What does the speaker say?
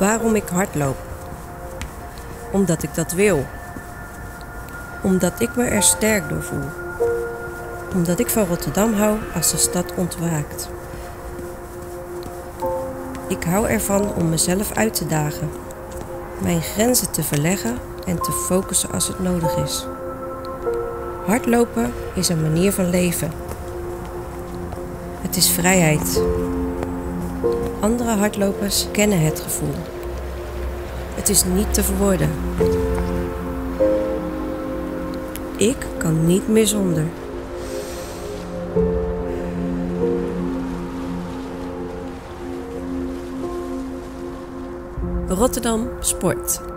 Waarom ik hardloop? Omdat ik dat wil. Omdat ik me er sterk door voel. Omdat ik van Rotterdam hou als de stad ontwaakt. Ik hou ervan om mezelf uit te dagen. Mijn grenzen te verleggen en te focussen als het nodig is. Hardlopen is een manier van leven. Het is vrijheid. Andere hardlopers kennen het gevoel. Het is niet te verwoorden. Ik kan niet meer zonder. Rotterdam Sport.